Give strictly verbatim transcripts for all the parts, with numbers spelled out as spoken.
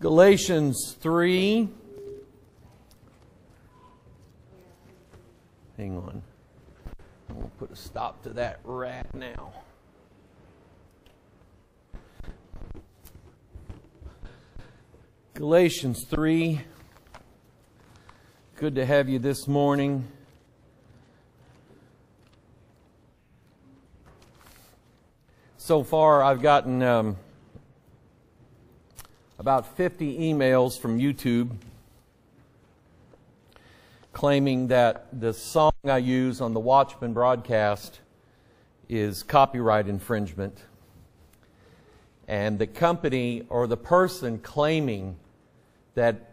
Galatians three. Hang on. I'm going to put a stop to that right now. Galatians three. Good to have you this morning. So far, I've gotten um, about fifty emails from YouTube claiming that the song I use on the Watchman broadcast is copyright infringement. And the company or the person claiming that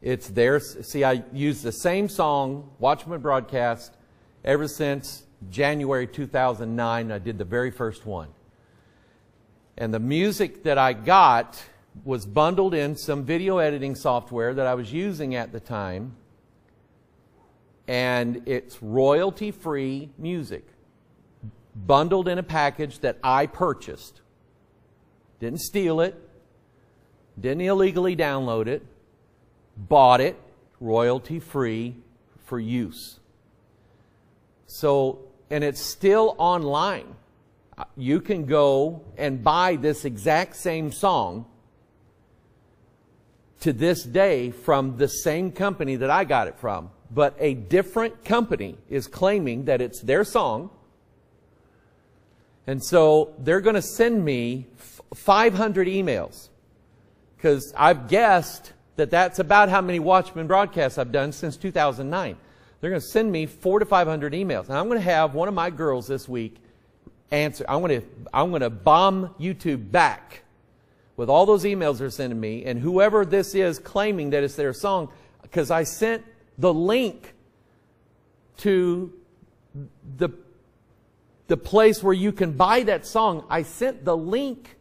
it's theirs. See, I use the same song, Watchman broadcast, ever since January two thousand nine. I did the very first one. And the music that I got was bundled in some video editing software that I was using at the time. And it's royalty-free music, bundled in a package that I purchased. Didn't steal it. Didn't illegally download it. Bought it, royalty-free for use. So, and it's still online. You can go and buy this exact same song to this day from the same company that I got it from. But a different company is claiming that it's their song. And so they're going to send me five hundred emails. Because I've guessed that that's about how many Watchman broadcasts I've done since two thousand nine. They're going to send me four to five hundred emails. And I'm going to have one of my girls this week answer. I'm going to, I'm going to bomb YouTube back with all those emails they're sending me. And whoever this is claiming that it's their song, because I sent the link to the, the place where you can buy that song. I sent the link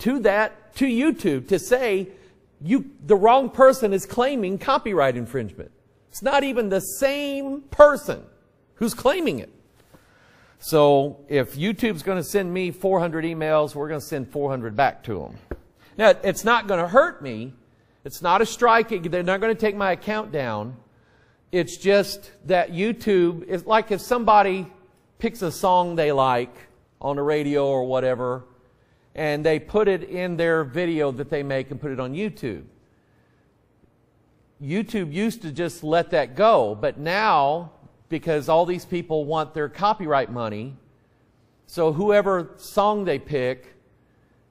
to that to YouTube to say you, the wrong person is claiming copyright infringement. It's not even the same person who's claiming it. So if YouTube's going to send me four hundred emails, we're going to send four hundred back to them. Now, it's not going to hurt me. It's not a strike. They're not going to take my account down. It's just that YouTube is like if somebody picks a song they like on the radio or whatever, and they put it in their video that they make and put it on YouTube. YouTube used to just let that go, but now, because all these people want their copyright money. So whoever song they pick,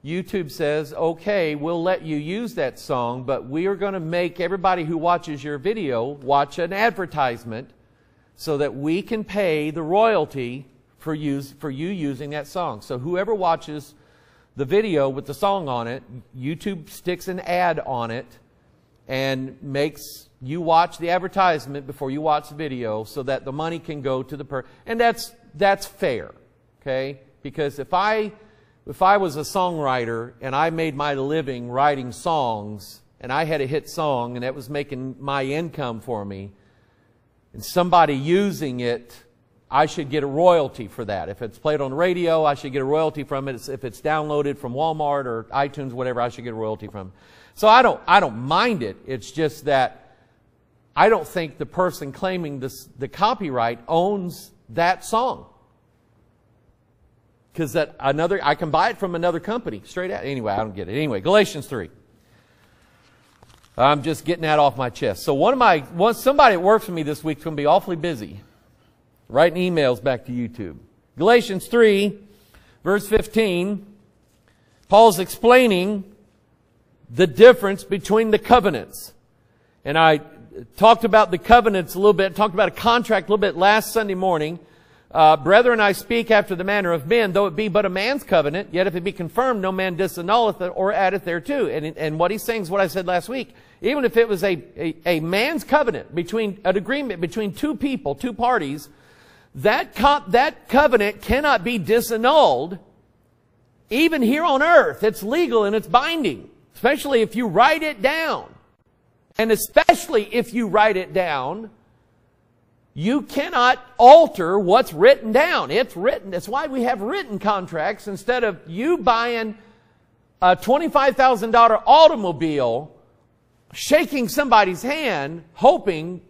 YouTube says, okay, we'll let you use that song, but we are going to make everybody who watches your video watch an advertisement so that we can pay the royalty for, use, for you using that song. So whoever watches the video with the song on it, YouTube sticks an ad on it and makes you watch the advertisement before you watch the video so that the money can go to the per... And that's, that's fair, okay? Because if I, if I was a songwriter and I made my living writing songs and I had a hit song and that was making my income for me and somebody using it, I should get a royalty for that. If it's played on the radio, I should get a royalty from it. If it's downloaded from Walmart or iTunes, whatever, I should get a royalty from it. So I don't, I don't mind it. It's just that I don't think the person claiming this, the copyright owns that song. Because that another, I can buy it from another company straight out. Anyway, I don't get it. Anyway, Galatians three. I'm just getting that off my chest. So one of my, one, somebody that works for me this week is going to be awfully busy writing emails back to YouTube. Galatians three, verse fifteen. Paul's explaining the difference between the covenants. And I talked about the covenants a little bit, talked about a contract a little bit last Sunday morning. Uh, Brethren, I speak after the manner of men, though it be but a man's covenant, yet if it be confirmed, no man disannulleth it or addeth thereto. And, and what he's saying is what I said last week. Even if it was a, a, a man's covenant, between an agreement between two people, two parties, that, co that covenant cannot be disannulled even here on earth. It's legal and it's binding, especially if you write it down. And especially if you write it down, you cannot alter what's written down. It's written. That's why we have written contracts instead of you buying a, a twenty-five thousand dollar automobile, shaking somebody's hand, hoping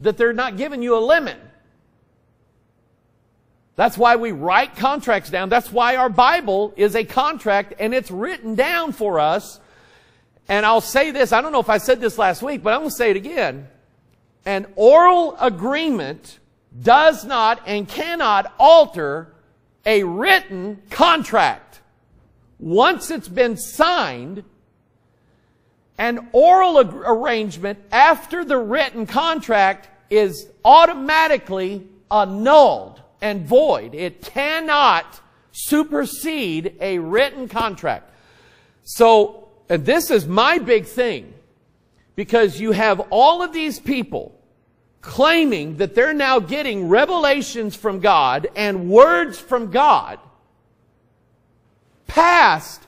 that they're not giving you a lemon. That's why we write contracts down. That's why our Bible is a contract, and it's written down for us. And I'll say this, I don't know if I said this last week, but I'm going to say it again. An oral agreement does not and cannot alter a written contract. Once it's been signed, an oral arrangement after the written contract is automatically annulled and void. It cannot supersede a written contract. So, and this is my big thing, because you have all of these people claiming that they're now getting revelations from God and words from God past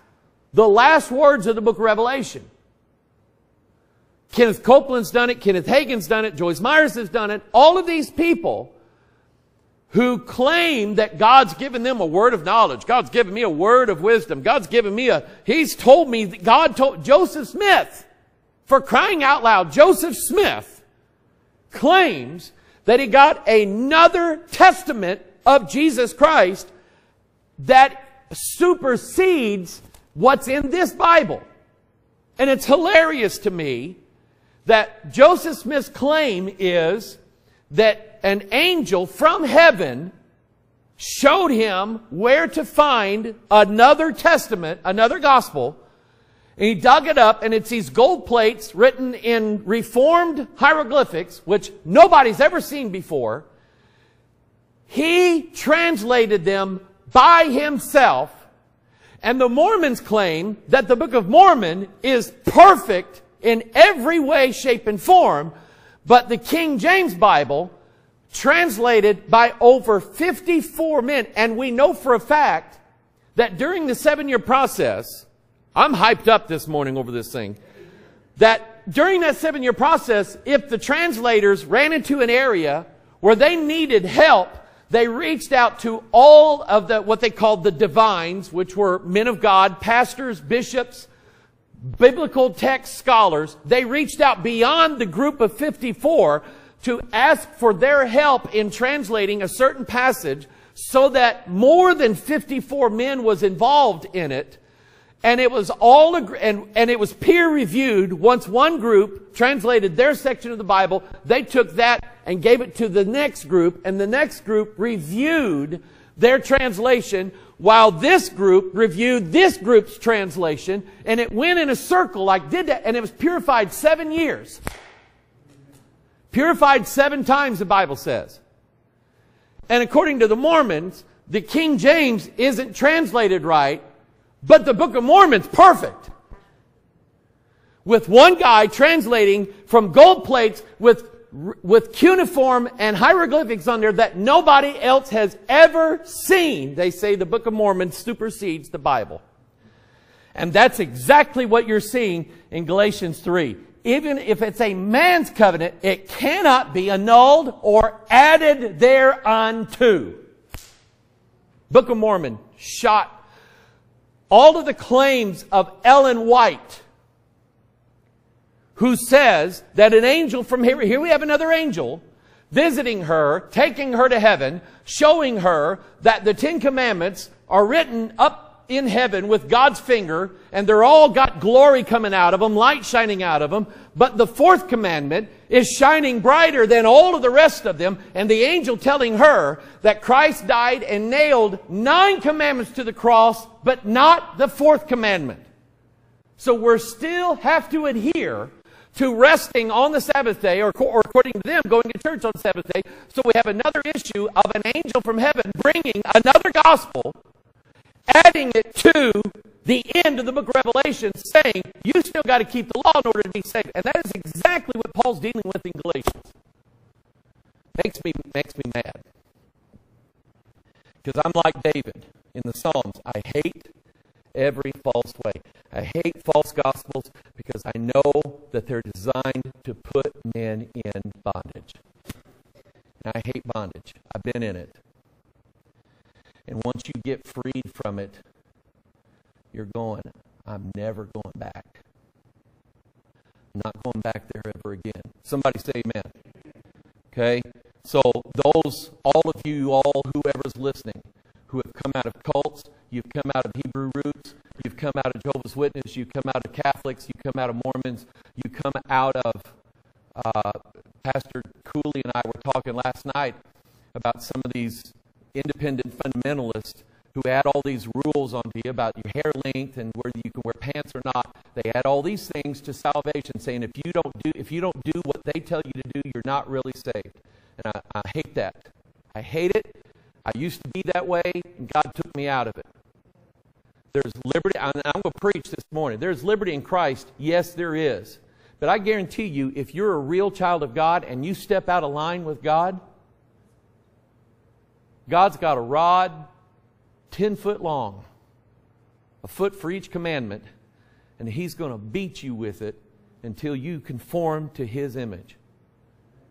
the last words of the book of Revelation. Kenneth Copeland's done it. Kenneth Hagin's done it. Joyce Myers has done it. All of these people who claim that God's given them a word of knowledge. God's given me a word of wisdom. God's given me a... He's told me... That God told... Joseph Smith, for crying out loud, Joseph Smith claims that he got another testament of Jesus Christ that supersedes what's in this Bible. And it's hilarious to me that Joseph Smith's claim is that an angel from heaven showed him where to find another testament, another gospel, and he dug it up, and it's these gold plates written in Reformed hieroglyphics, which nobody's ever seen before. He translated them by himself, and the Mormons claim that the Book of Mormon is perfect in every way, shape, and form, but the King James Bible, translated by over fifty-four men, and we know for a fact that during the seven-year process, I'm hyped up this morning over this thing, that during that seven-year process, if the translators ran into an area where they needed help, they reached out to all of the what they called the divines, which were men of God, pastors, bishops, biblical text scholars. They reached out beyond the group of fifty-four to ask for their help in translating a certain passage, so that more than fifty-four men was involved in it. And it was all, and, and it was peer reviewed. Once one group translated their section of the Bible, they took that and gave it to the next group, and the next group reviewed their translation, while this group reviewed this group's translation, and it went in a circle like did that, and it was purified seven years. Purified seven times, the Bible says. And according to the Mormons, the King James isn't translated right, but the Book of Mormon's perfect. With one guy translating from gold plates with with cuneiform and hieroglyphics on there that nobody else has ever seen. They say the Book of Mormon supersedes the Bible. And that's exactly what you're seeing in Galatians three. Even if it's a man's covenant, it cannot be annulled or added thereunto. Book of Mormon shot all of the claims of Ellen White, who says that an angel from here, here we have another angel visiting her, taking her to heaven, showing her that the Ten Commandments are written up in heaven with God's finger, and they're all got glory coming out of them, light shining out of them. But the fourth commandment is shining brighter than all of the rest of them, and the angel telling her that Christ died and nailed nine commandments to the cross, but not the fourth commandment. So we still have to adhere to resting on the Sabbath day, or, or according to them, going to church on Sabbath day. So we have another issue of an angel from heaven bringing another gospel, adding it to the end of the book of Revelation, saying, you still got to keep the law in order to be saved. And that is exactly what Paul's dealing with in Galatians. Makes me, makes me mad. Because I'm like David in the Psalms. I hate every false way. I hate false gospels because I know that they're designed to put men in bondage. And I hate bondage. I've been in it. And once you get freed from it, you're going, I'm never going back. I'm not going back there ever again. Somebody say amen. Okay? So those, all of you, all whoever's listening, who have come out of cults, you've come out of Hebrew roots, you've come out of Jehovah's Witness, you've come out of Catholics, you've come out of Mormons, you come out of, uh, Pastor Cooley and I were talking last night about some of these independent fundamentalists who add all these rules onto you about your hair length and whether you can wear pants or not. They add all these things to salvation, saying if you don't do if you don't do what they tell you to do, you're not really saved. And I, I hate that. I hate it. I used to be that way, and God took me out of it. There's liberty, and I'm going to preach this morning. There's liberty in Christ. Yes, there is. But I guarantee you, if you're a real child of God and you step out of line with God, God's got a rod ten foot long, a foot for each commandment, and He's going to beat you with it until you conform to His image.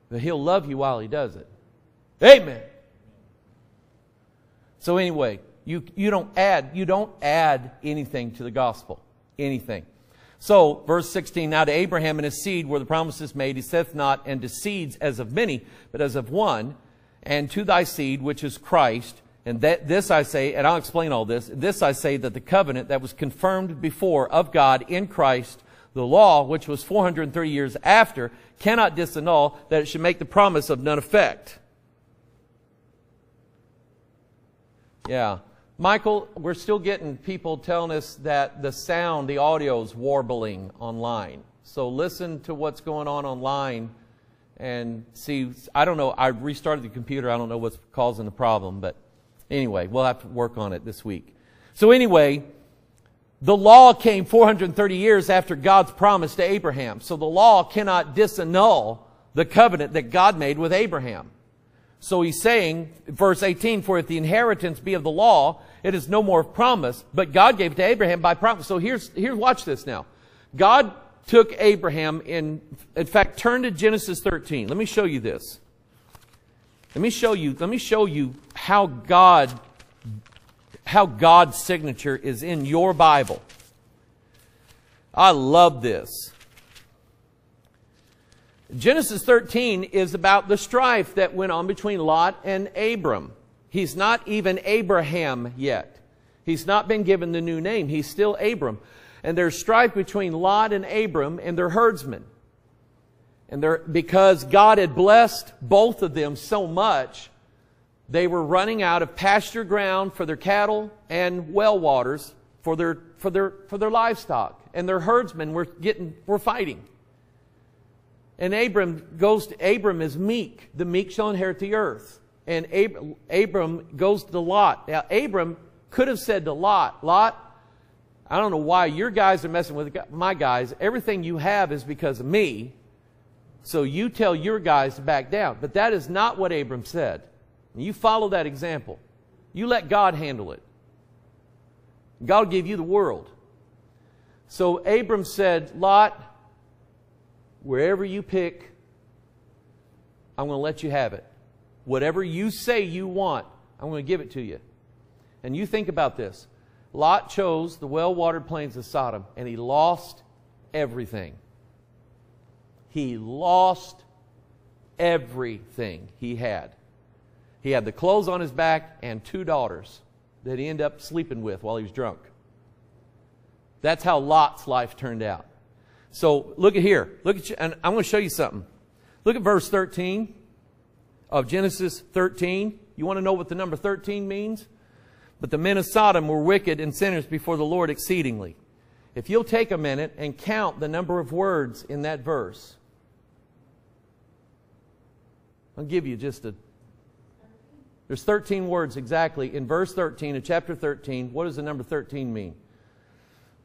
But He'll love you while He does it. Amen. So anyway, you, you don't add, you don't add anything to the gospel. Anything. So, verse sixteen, now to Abraham and his seed were the promises made. He saith not, and to seeds as of many, but as of one, and to thy seed, which is Christ. And that this I say, and I'll explain all this, this I say that the covenant that was confirmed before of God in Christ, the law, which was four hundred thirty years after, cannot disannul that it should make the promise of none effect. Yeah. Michael, we're still getting people telling us that the sound, the audio is warbling online. So listen to what's going on online and see. I don't know. I restarted the computer. I don't know what's causing the problem, but anyway, we'll have to work on it this week. So anyway, the law came four hundred thirty years after God's promise to Abraham. So the law cannot disannul the covenant that God made with Abraham. So he's saying, verse eighteen, for if the inheritance be of the law, it is no more of promise, but God gave it to Abraham by promise. So here's, here, watch this now. God took Abraham in, in fact, turn to Genesis thirteen. Let me show you this. Let me show you, let me show you how God, how God's signature is in your Bible. I love this. Genesis thirteen is about the strife that went on between Lot and Abram. He's not even Abraham yet. He's not been given the new name. He's still Abram. And there's strife between Lot and Abram and their herdsmen. And they're, because God had blessed both of them so much, they were running out of pasture ground for their cattle and well waters for their for their for their livestock, and their herdsmen were getting were fighting. And Abram goes to, Abram is meek. The meek shall inherit the earth. And Ab, Abram goes to Lot. Now Abram could have said to Lot, Lot, I don't know why your guys are messing with my guys. Everything you have is because of me. So you tell your guys to back down. But that is not what Abram said. You follow that example. You let God handle it. God will give you the world. So Abram said, Lot, wherever you pick, I'm going to let you have it. Whatever you say you want, I'm going to give it to you. And you think about this. Lot chose the well-watered plains of Sodom, and he lost everything. He lost everything he had. He had the clothes on his back and two daughters that he ended up sleeping with while he was drunk. That's how Lot's life turned out. So look at here. Look at you, and I'm going to show you something. Look at verse thirteen of Genesis thirteen. You want to know what the number thirteen means? But the men of Sodom were wicked and sinners before the Lord exceedingly. If you'll take a minute and count the number of words in that verse, I'll give you just a... There's thirteen words exactly in verse thirteen of chapter thirteen. What does the number thirteen mean?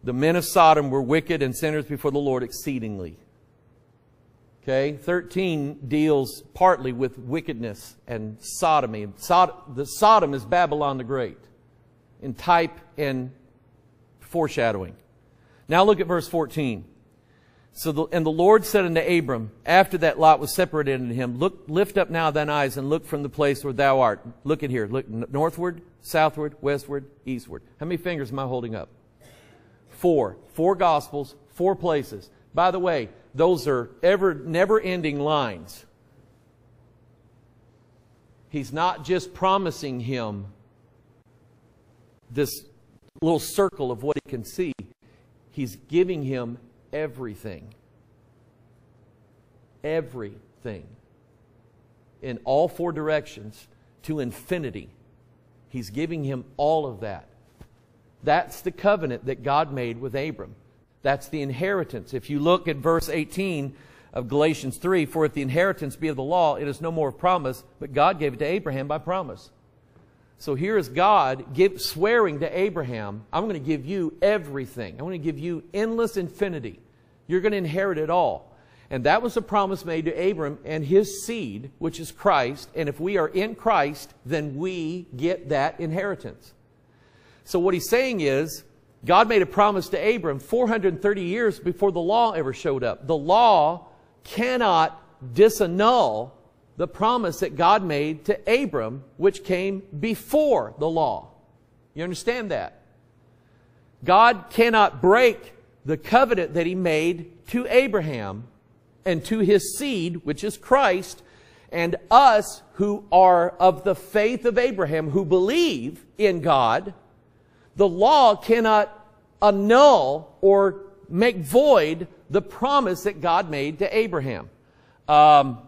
The men of Sodom were wicked and sinners before the Lord exceedingly. Okay, thirteen deals partly with wickedness and sodomy. Sod- the Sodom is Babylon the Great in type and foreshadowing. Now look at verse fourteen. So the, and the Lord said unto Abram, after that Lot was separated unto him, look, lift up now thine eyes and look from the place where thou art. Look at here. Look northward, southward, westward, eastward. How many fingers am I holding up? Four. Four Gospels, four places. By the way, those are ever, never-ending lines. He's not just promising him this little circle of what he can see. He's giving him everything. Everything. In all four directions to infinity. He's giving him all of that. That's the covenant that God made with Abram. That's the inheritance. If you look at verse eighteen of Galatians three, for if the inheritance be of the law, it is no more of promise, but God gave it to Abraham by promise. So here is God give, swearing to Abraham, I'm going to give you everything. I'm going to give you endless infinity. You're going to inherit it all. And that was a promise made to Abram and his seed, which is Christ. And if we are in Christ, then we get that inheritance. So what he's saying is, God made a promise to Abram four hundred thirty years before the law ever showed up. The law cannot disannul the promise that God made to Abram, which came before the law. You understand that? God cannot break the covenant that he made to Abraham and to his seed, which is Christ, and us who are of the faith of Abraham, who believe in God. The law cannot annul or make void the promise that God made to Abraham. Um,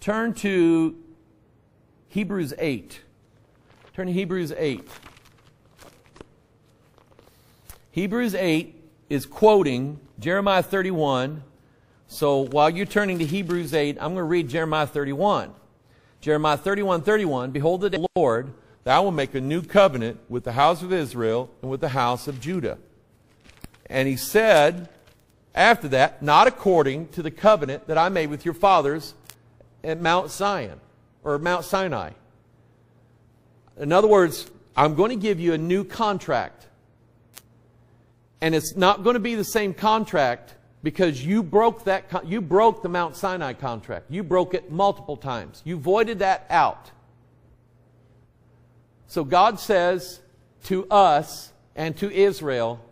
turn to Hebrews eight. Turn to Hebrews eight. Hebrews eight is quoting Jeremiah thirty-one. So while you're turning to Hebrews eight, I'm going to read Jeremiah thirty-one. Jeremiah thirty-one, thirty-one, behold the day of the Lord, that I will make a new covenant with the house of Israel and with the house of Judah. And he said, after that, not according to the covenant that I made with your fathers at Mount Sinai, or Mount Sinai. In other words, I'm going to give you a new contract. And it's not going to be the same contract because you broke that, you broke the Mount Sinai contract. You broke it multiple times. You voided that out. So God says to us and to Israel,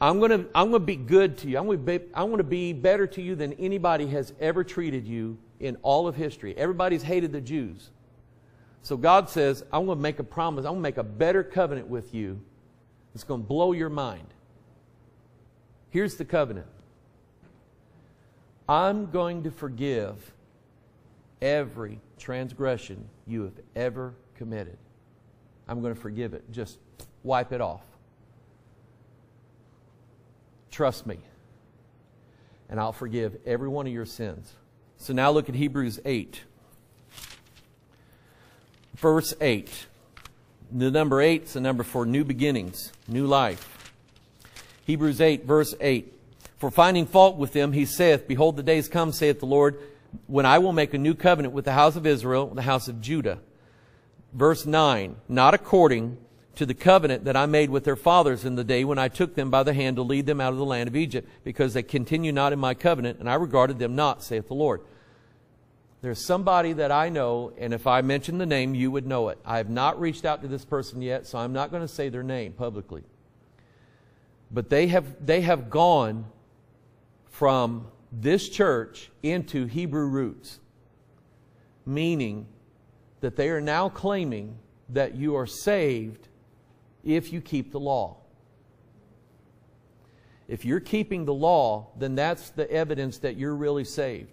I'm going to, I'm going to be good to you. I'm going to be, I'm going to be better to you than anybody has ever treated you in all of history. Everybody's hated the Jews. So God says, I'm going to make a promise. I'm going to make a better covenant with you. It's going to blow your mind. Here's the covenant. I'm going to forgive every transgression you have ever committed. I'm going to forgive it. Just wipe it off. Trust me. And I'll forgive every one of your sins. So now look at Hebrews eight. Verse eight. The number eight is the number for new beginnings, new life. Hebrews eight, verse eight. For finding fault with them, he saith, behold, the days come, saith the Lord, when I will make a new covenant with the house of Israel and the house of Judah. Verse nine. Not according to the covenant that I made with their fathers in the day when I took them by the hand to lead them out of the land of Egypt, because they continue not in my covenant, and I regarded them not, saith the Lord. There's somebody that I know, and if I mention the name, you would know it. I have not reached out to this person yet, so I'm not going to say their name publicly. But they have, they have gone from this church into Hebrew roots, meaning that they are now claiming that you are saved if you keep the law. If you're keeping the law, then that's the evidence that you're really saved.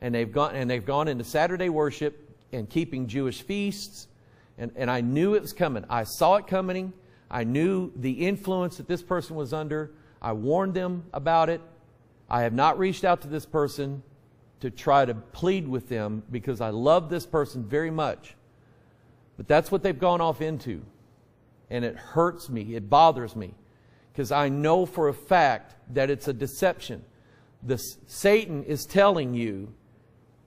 And they've gone, and they've gone into Saturday worship and keeping Jewish feasts. And, and I knew it was coming. I saw it coming. I knew the influence that this person was under. I warned them about it. I have not reached out to this person to try to plead with them because I love this person very much. But that's what they've gone off into. And it hurts me. It bothers me. Because I know for a fact that it's a deception. This, Satan is telling you,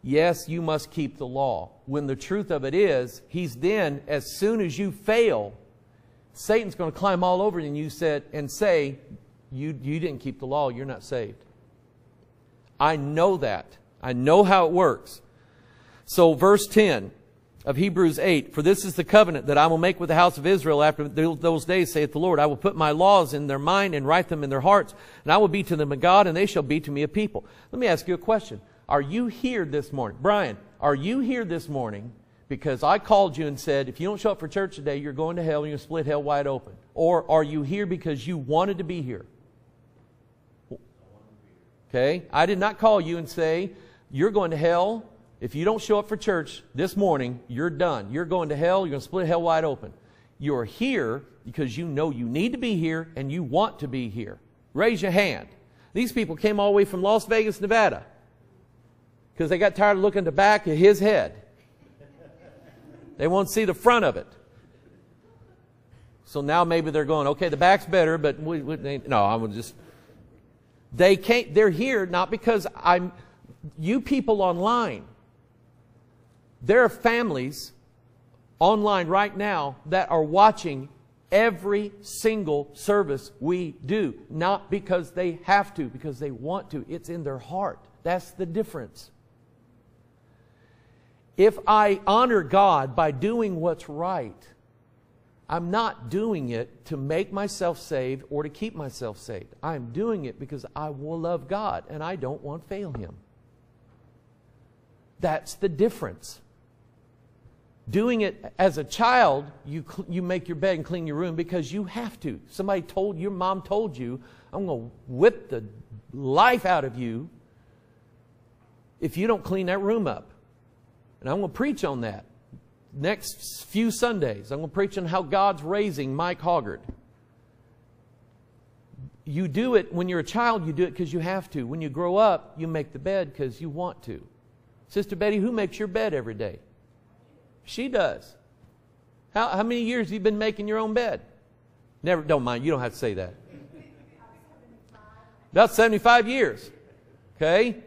yes, you must keep the law. When the truth of it is, he's then, as soon as you fail, Satan's going to climb all over and you said and say, you, you didn't keep the law. You're not saved. I know that. I know how it works. So verse ten, of Hebrews eight. For this is the covenant that I will make with the house of Israel after those days, saith the Lord. I will put my laws in their mind and write them in their hearts. And I will be to them a God, and they shall be to me a people. Let me ask you a question. Are you here this morning? Brian, are you here this morning because I called you and said, if you don't show up for church today, you're going to hell and you're going to split hell wide open? Or are you here because you wanted to be here? Okay? I did not call you and say, you're going to hell. If you don't show up for church this morning, you're done. You're going to hell. You're going to split hell wide open. You're here because you know you need to be here and you want to be here. Raise your hand. These people came all the way from Las Vegas, Nevada, because they got tired of looking at the back of his head. They won't see the front of it. So now maybe they're going, okay, the back's better, but we, we, they, no, I would just... They can't, they're here not because I'm... You people online... There are families online right now that are watching every single service we do. Not because they have to, because they want to. It's in their heart. That's the difference. If I honor God by doing what's right, I'm not doing it to make myself saved or to keep myself saved. I'm doing it because I will love God and I don't want to fail Him. That's the difference. Doing it as a child, you, you make your bed and clean your room because you have to. Somebody told, your mom told you, I'm going to whip the life out of you if you don't clean that room up. And I'm going to preach on that next few Sundays. I'm going to preach on how God's raising Mike Hoggard. You do it when you're a child, you do it because you have to. When you grow up, you make the bed because you want to. Sister Betty, who makes your bed every day? She does. How, how many years have you been making your own bed? Never, don't mind, you don't have to say that. About seventy-five years. Okay?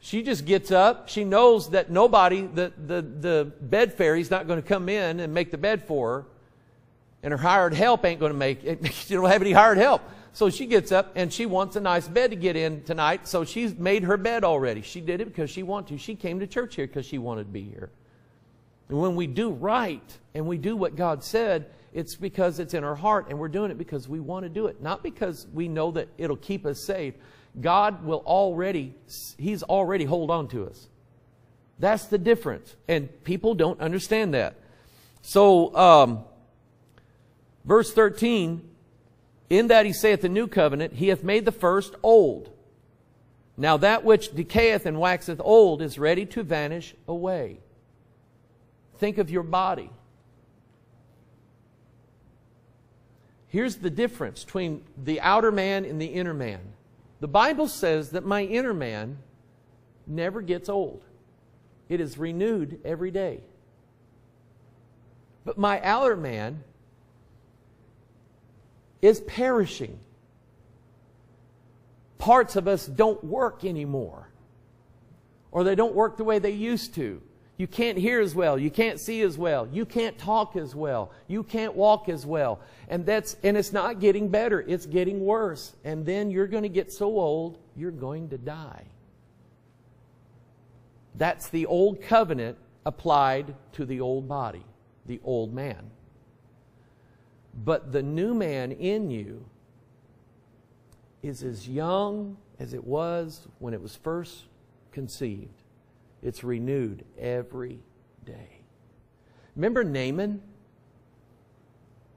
She just gets up. She knows that nobody, the, the, the bed fairy's not going to come in and make the bed for her. And her hired help ain't going to make it. She don't have any hired help. So she gets up and she wants a nice bed to get in tonight. So she's made her bed already. She did it because she wanted to. She came to church here because she wanted to be here. And when we do right and we do what God said, it's because it's in our heart and we're doing it because we want to do it. Not because we know that it'll keep us safe. God will already, He's already hold on to us. That's the difference. And people don't understand that. So, um, verse thirteen, in that He saith the new covenant, He hath made the first old. Now that which decayeth and waxeth old is ready to vanish away. Think of your body. Here's the difference between the outer man and the inner man. The Bible says that my inner man never gets old. It is renewed every day. But my outer man is perishing. Parts of us don't work anymore. Or they don't work the way they used to. You can't hear as well. You can't see as well. You can't talk as well. You can't walk as well. And that's, and it's not getting better. It's getting worse. And then you're going to get so old, you're going to die. That's the old covenant applied to the old body, the old man. But the new man in you is as young as it was when it was first conceived. It's renewed every day. Remember Naaman,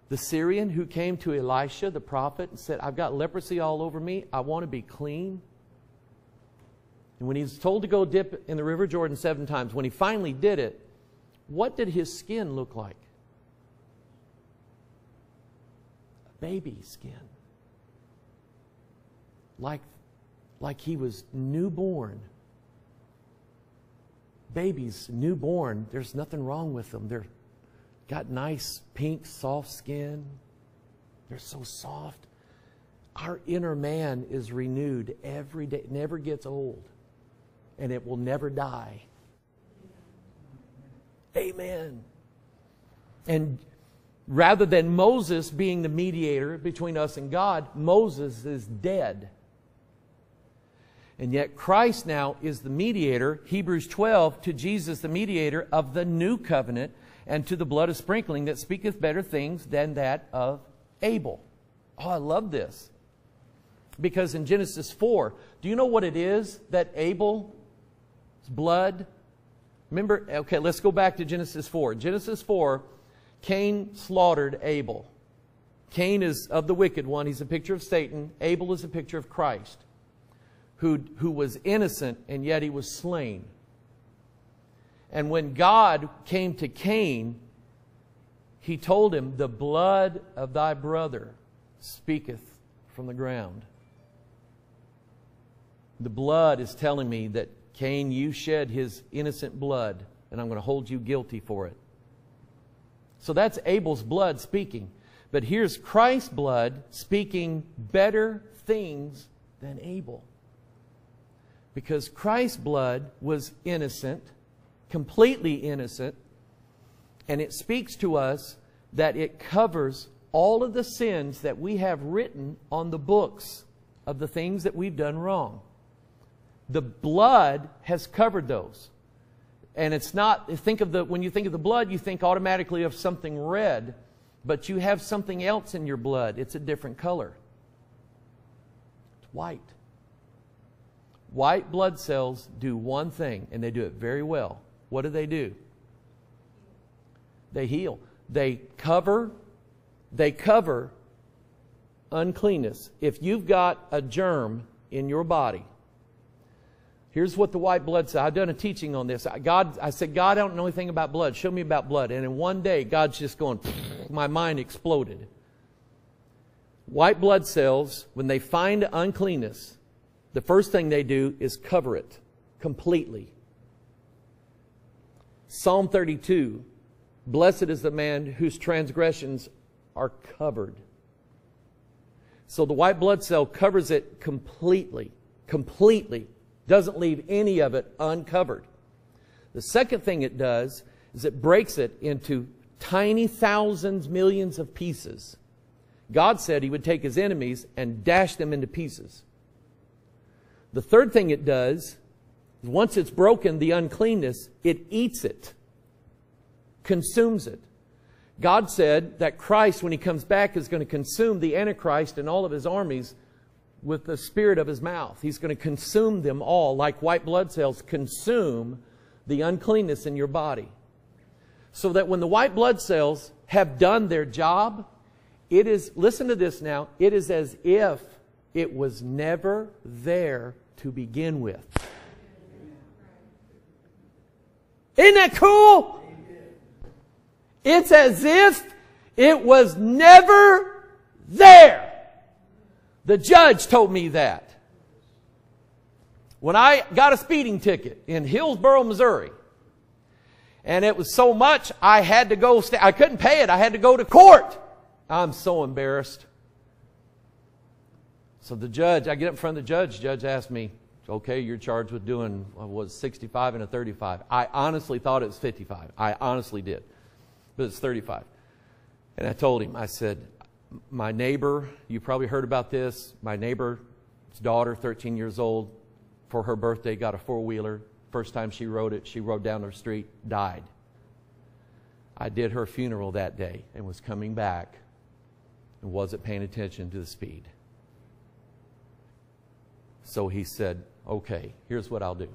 the Syrian who came to Elisha, the prophet, and said, I've got leprosy all over me. I want to be clean. And when he was told to go dip in the river Jordan seven times, when he finally did it, what did his skin look like? Baby skin, like like he was newborn. Babies newborn, there's nothing wrong with them. They're got nice pink soft skin. They're so soft. Our inner man is renewed every day. It never gets old, and it will never die. Amen. And rather than Moses being the mediator between us and God, Moses is dead. And yet Christ now is the mediator, Hebrews twelve, to Jesus the mediator of the new covenant, and to the blood of sprinkling that speaketh better things than that of Abel. Oh, I love this. Because in Genesis four, do you know what it is that Abel's blood? Remember, okay, let's go back to Genesis four. Genesis four, Cain slaughtered Abel. Cain is of the wicked one. He's a picture of Satan. Abel is a picture of Christ, who, who was innocent, and yet he was slain. And when God came to Cain, he told him, the blood of thy brother speaketh from the ground. The blood is telling me that, Cain, you shed his innocent blood, and I'm going to hold you guilty for it. So that's Abel's blood speaking. But here's Christ's blood speaking better things than Abel. Because Christ's blood was innocent, completely innocent, and it speaks to us that it covers all of the sins that we have written on the books of the things that we've done wrong. The blood has covered those. And it's not, think of the, when you think of the blood, you think automatically of something red, but you have something else in your blood. It's a different color. It's white. White blood cells do one thing, and they do it very well. What do they do? They heal. They cover, they cover uncleanness. If you've got a germ in your body, here's what the white blood cell, I've done a teaching on this. God, I said, God, I don't know anything about blood. Show me about blood. And in one day, God's just going, my mind exploded. White blood cells, when they find uncleanness, the first thing they do is cover it completely. Psalm thirty-two, blessed is the man whose transgressions are covered. So the white blood cell covers it completely, completely. Doesn't leave any of it uncovered. The second thing it does is it breaks it into tiny thousands, millions of pieces. God said he would take his enemies and dash them into pieces. The third thing it does, is once it's broken, the uncleanness, it eats it, consumes it. God said that Christ, when he comes back, is going to consume the Antichrist and all of his armies with the spirit of his mouth. He's going to consume them all, like white blood cells consume the uncleanness in your body. So that when the white blood cells have done their job, it is, listen to this now, it is as if it was never there to begin with. Isn't that cool? It's as if it was never there. The judge told me that. When I got a speeding ticket in Hillsboro, Missouri, and it was so much I had to go, I couldn't pay it, I had to go to court. I'm so embarrassed. So the judge, I get up in front of the judge, the judge asked me, okay, you're charged with doing, what was it, sixty-five and a thirty-five. I honestly thought it was fifty-five. I honestly did. But it's thirty-five. And I told him, I said, my neighbor, you probably heard about this, my neighbor's daughter, thirteen years old, for her birthday got a four-wheeler. First time she rode it, she rode down the street, died. I did her funeral that day and was coming back and wasn't paying attention to the speed. So he said, okay, here's what I'll do.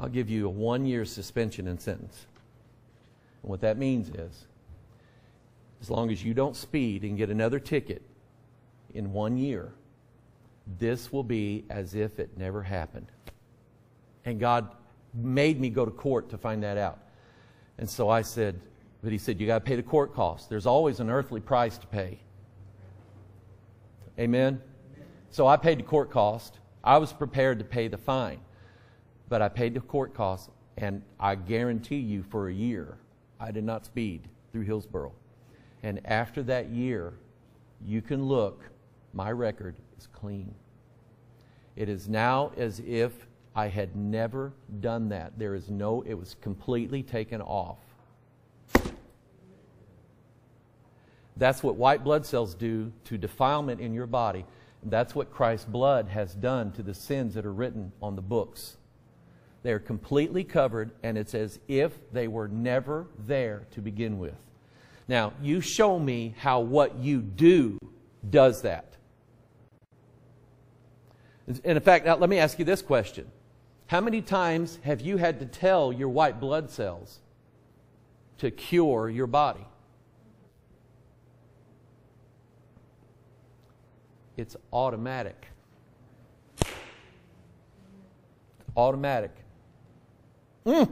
I'll give you a one-year suspension and sentence. And what that means is, as long as you don't speed and get another ticket in one year, this will be as if it never happened. And God made me go to court to find that out. And so I said, but he said, you got to pay the court costs. There's always an earthly price to pay. Amen? So I paid the court cost. I was prepared to pay the fine. But I paid the court costs, and I guarantee you for a year, I did not speed through Hillsboro. And after that year, you can look, my record is clean. It is now as if I had never done that. There is no, it was completely taken off. That's what white blood cells do to defilement in your body. That's what Christ's blood has done to the sins that are written on the books. They are completely covered, and it's as if they were never there to begin with. Now, you show me how what you do does that. And in fact, now let me ask you this question. How many times have you had to tell your white blood cells to cure your body? It's automatic. Automatic. Mm.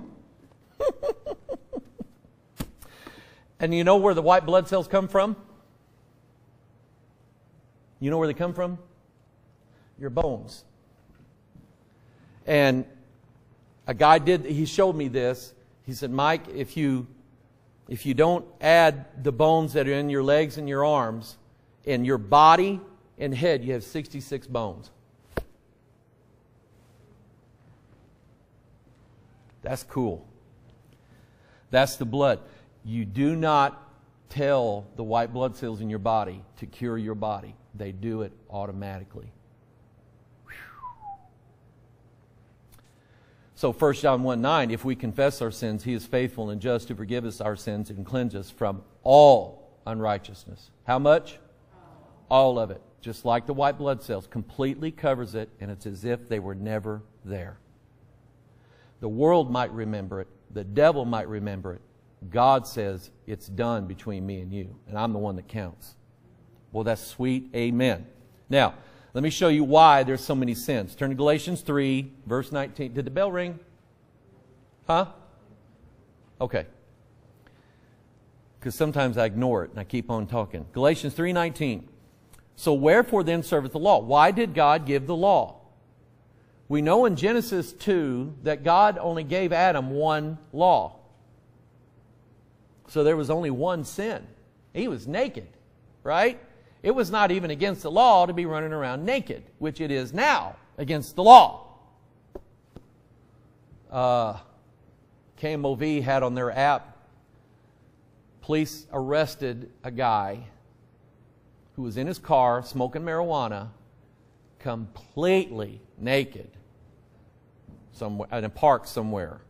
And you know where the white blood cells come from? You know where they come from? Your bones. And a guy did, he showed me this. He said, Mike, if you, if you don't add the bones that are in your legs and your arms, in your body and head, you have sixty-six bones. That's cool. That's the blood. You do not tell the white blood cells in your body to cure your body. They do it automatically. So First John one nine, if we confess our sins, He is faithful and just to forgive us our sins and cleanse us from all unrighteousness. How much? All of it. Just like the white blood cells. Completely covers it, and it's as if they were never there. The world might remember it. The devil might remember it. God says, it's done between me and you, and I'm the one that counts. Well, that's sweet. Amen. Now, let me show you why there's so many sins. Turn to Galatians three, verse nineteen. Did the bell ring? Huh? Okay. Because sometimes I ignore it, and I keep on talking. Galatians three nineteen. So wherefore then serveth the law? Why did God give the law? We know in Genesis two that God only gave Adam one law. So there was only one sin. He was naked, right? It was not even against the law to be running around naked, which it is now against the law. Uh, K M O V had on their app, police arrested a guy who was in his car smoking marijuana, completely naked, somewhere in a park somewhere.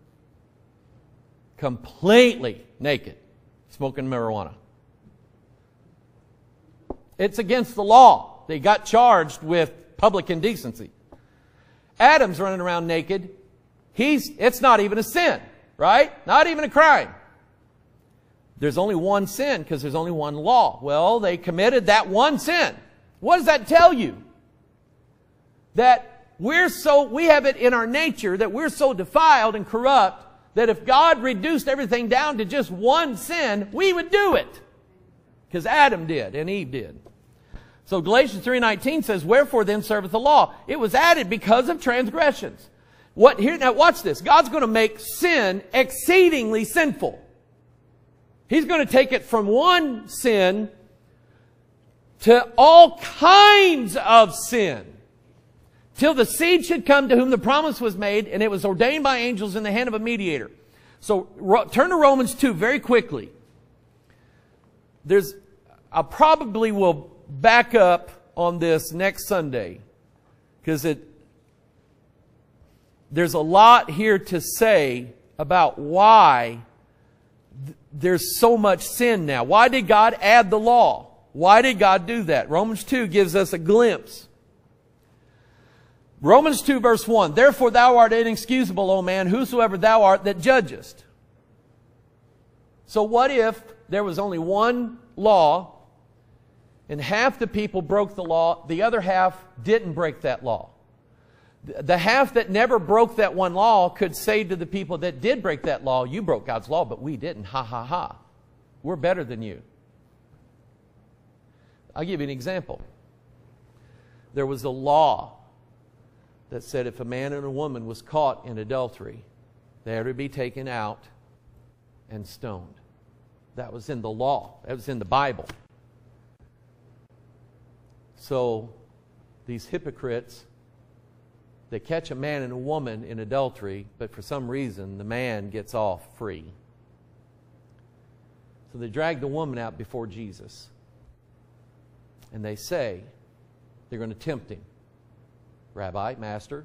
Completely naked, smoking marijuana. It's against the law. They got charged with public indecency. Adam's running around naked. He's, it's not even a sin, right? Not even a crime. There's only one sin because there's only one law. Well, they committed that one sin. What does that tell you? That we're so, we have it in our nature that we're so defiled and corrupt that if God reduced everything down to just one sin, we would do it. Because Adam did and Eve did. So Galatians three nineteen says, wherefore then serveth the law? It was added because of transgressions. What here? Now watch this. God's going to make sin exceedingly sinful. He's going to take it from one sin to all kinds of sin. Till the seed should come to whom the promise was made, and it was ordained by angels in the hand of a mediator. So turn to Romans two very quickly. There's, I probably will back up on this next Sunday because it, there's a lot here to say about why th there's so much sin now. Why did God add the law? Why did God do that? Romans two gives us a glimpse. Romans two verse one, therefore thou art inexcusable, O man, whosoever thou art that judgest. So what if there was only one law and half the people broke the law, the other half didn't break that law? The half that never broke that one law could say to the people that did break that law, you broke God's law, but we didn't. Ha, ha, ha. We're better than you. I'll give you an example. There was a law that said if a man and a woman was caught in adultery, they had to be taken out and stoned. That was in the law. That was in the Bible. So these hypocrites, they catch a man and a woman in adultery, but for some reason the man gets off free. So they drag the woman out before Jesus. And they say, They're going to tempt him. Rabbi, master,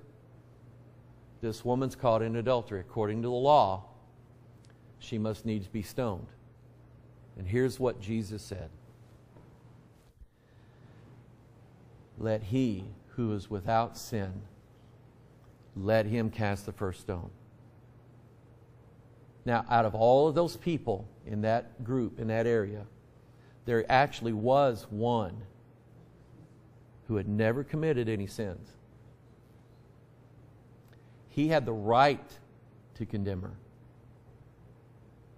this woman's caught in adultery. According to the law, she must needs be stoned. And here's what Jesus said. Let he who is without sin, let him cast the first stone. Now, out of all of those people in that group, in that area, there actually was one who had never committed any sins. He had the right to condemn her.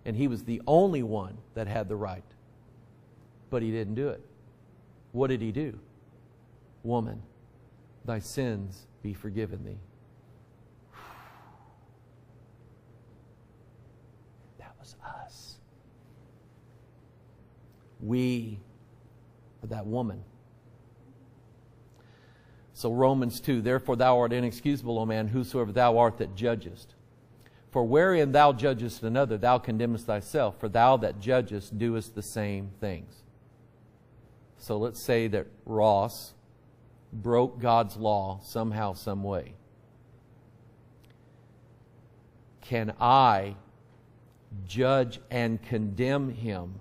And he was the only one that had the right. But he didn't do it. What did he do? Woman, thy sins be forgiven thee. That was us. We are that woman. So Romans two, therefore thou art inexcusable, O man, whosoever thou art that judgest. For wherein thou judgest another, thou condemnest thyself, for thou that judgest doest the same things. So let's say that Ross broke God's law somehow, some way. Can I judge and condemn him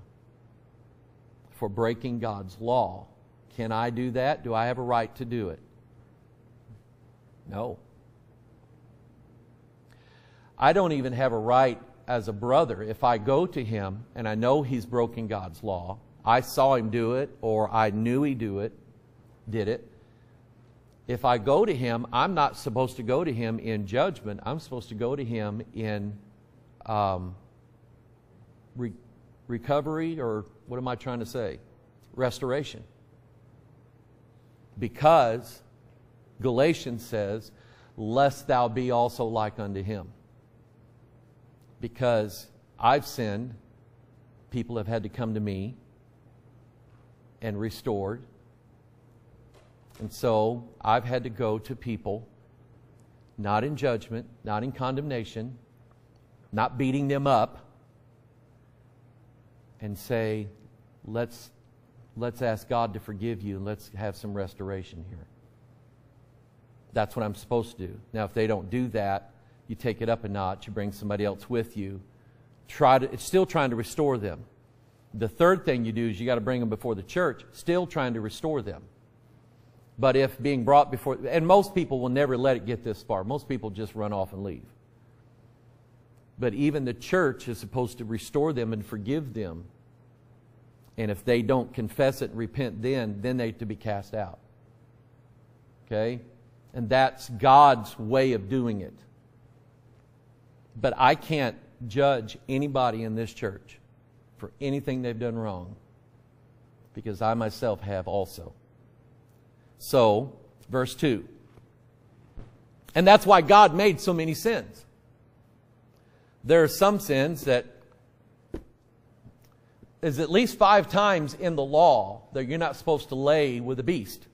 for breaking God's law? Can I do that? Do I have a right to do it? No. I don't even have a right as a brother. If I go to him and I know he's broken God's law, I saw him do it, or I knew he do it, did it. If I go to him, I'm not supposed to go to him in judgment. I'm supposed to go to him in um, re recovery, or what am I trying to say? Restoration. Because Galatians says, lest thou be also like unto him. Because I've sinned, people have had to come to me and restored. And so I've had to go to people, not in judgment, not in condemnation, not beating them up, and say, let's, let's ask God to forgive you and let's have some restoration here. That's what I'm supposed to do. Now, if they don't do that, you take it up a notch, you bring somebody else with you. Try to, it's still trying to restore them. The third thing you do is you got to bring them before the church, still trying to restore them. But if being brought before, and most people will never let it get this far. Most people just run off and leave. But even the church is supposed to restore them and forgive them. And if they don't confess it and repent then, then they have to be cast out. Okay? And that's God's way of doing it. But I can't judge anybody in this church for anything they've done wrong, because I myself have also. So, verse two. And that's why God made so many sins. There are some sins that is at least five times in the law that you're not supposed to lay with a beast.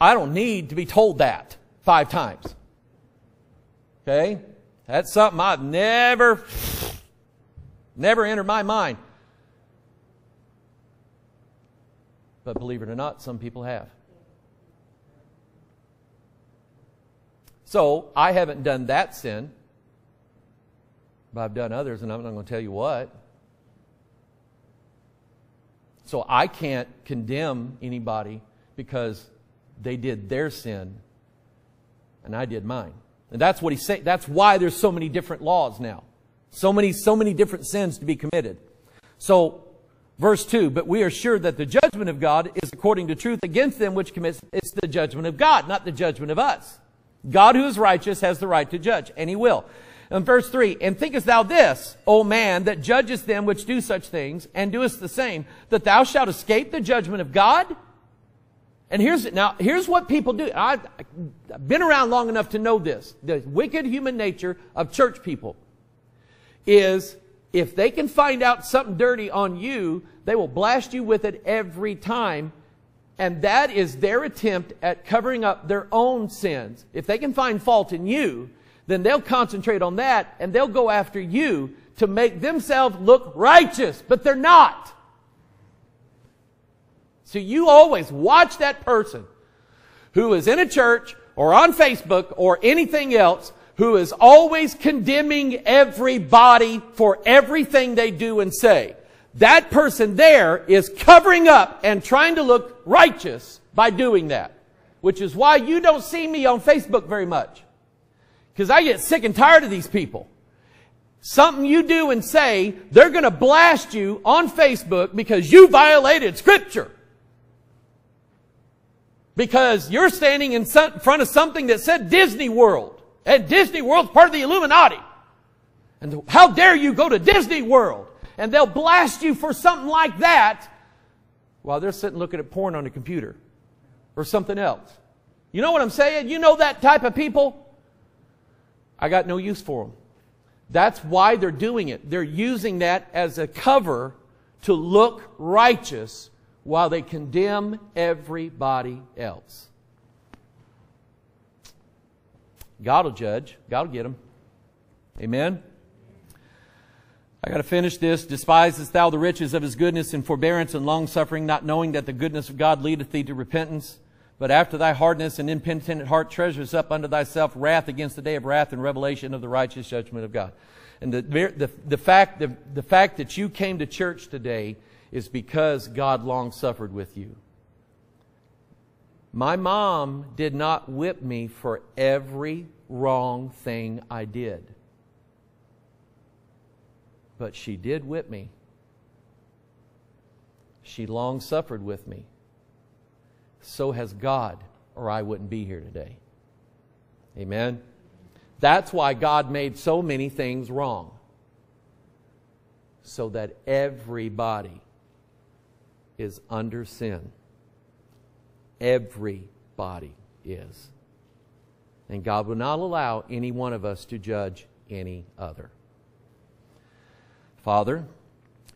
I don't need to be told that five times. Okay? That's something I've never, never entered my mind. But believe it or not, some people have. So, I haven't done that sin, but I've done others, and I'm not going to tell you what. So, I can't condemn anybody because they did their sin, and I did mine. And that's what he's saying. That's why there's so many different laws now. So many, so many different sins to be committed. So, Verse two, but we are sure that the judgment of God is according to truth against them which commits. It's the judgment of God, not the judgment of us. God, who is righteous, has the right to judge, and he will. And verse three, and thinkest thou this, O man, that judgest them which do such things, and doest the same, that thou shalt escape the judgment of God? And here's it. Now, here's what people do. I've been around long enough to know this. The wicked human nature of church people is, if they can find out something dirty on you, they will blast you with it every time. And that is their attempt at covering up their own sins. If they can find fault in you, then they'll concentrate on that and they'll go after you to make themselves look righteous. But they're not. So you always watch that person who is in a church or on Facebook or anything else who is always condemning everybody for everything they do and say. That person there is covering up and trying to look righteous by doing that, which is why you don't see me on Facebook very much, because I get sick and tired of these people. Something you do and say, they're going to blast you on Facebook because you violated Scripture. Because you're standing in front of something that said Disney World. And Disney World's part of the Illuminati. And how dare you go to Disney World? And they'll blast you for something like that while they're sitting looking at porn on the computer or something else. You know what I'm saying? You know that type of people? I got no use for them. That's why they're doing it. They're using that as a cover to look righteous while they condemn everybody else. God will judge. God will get them. Amen? I got to finish this. Despisest thou the riches of his goodness and forbearance and long-suffering, not knowing that the goodness of God leadeth thee to repentance? But after thy hardness and impenitent heart treasures up unto thyself wrath against the day of wrath and revelation of the righteous judgment of God. And the, the, the, fact, the, the fact that you came to church today is because God long suffered with you. My mom did not whip me for every wrong thing I did. But she did whip me. She long suffered with me. So has God, or I wouldn't be here today. Amen? That's why God made so many things wrong. So that everybody is under sin. Everybody is. And God will not allow any one of us to judge any other. Father,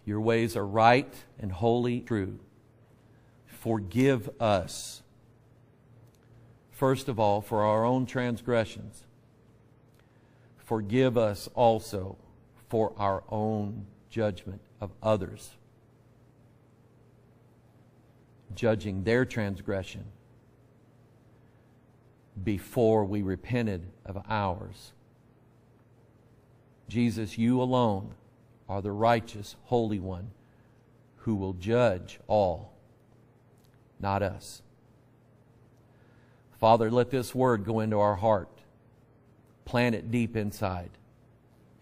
your ways are right and holy and true. Forgive us, first of all, for our own transgressions. Forgive us also for our own judgment of others, judging their transgression before we repented of ours. Jesus, you alone are the righteous, holy one who will judge all. Not us. Father, let this word go into our heart. Plant it deep inside.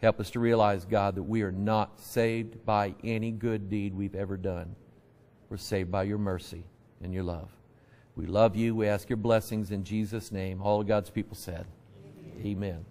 Help us to realize, God, that we are not saved by any good deed we've ever done. We're saved by your mercy and your love. We love you. We ask your blessings in Jesus' name. All of God's people said, Amen. Amen.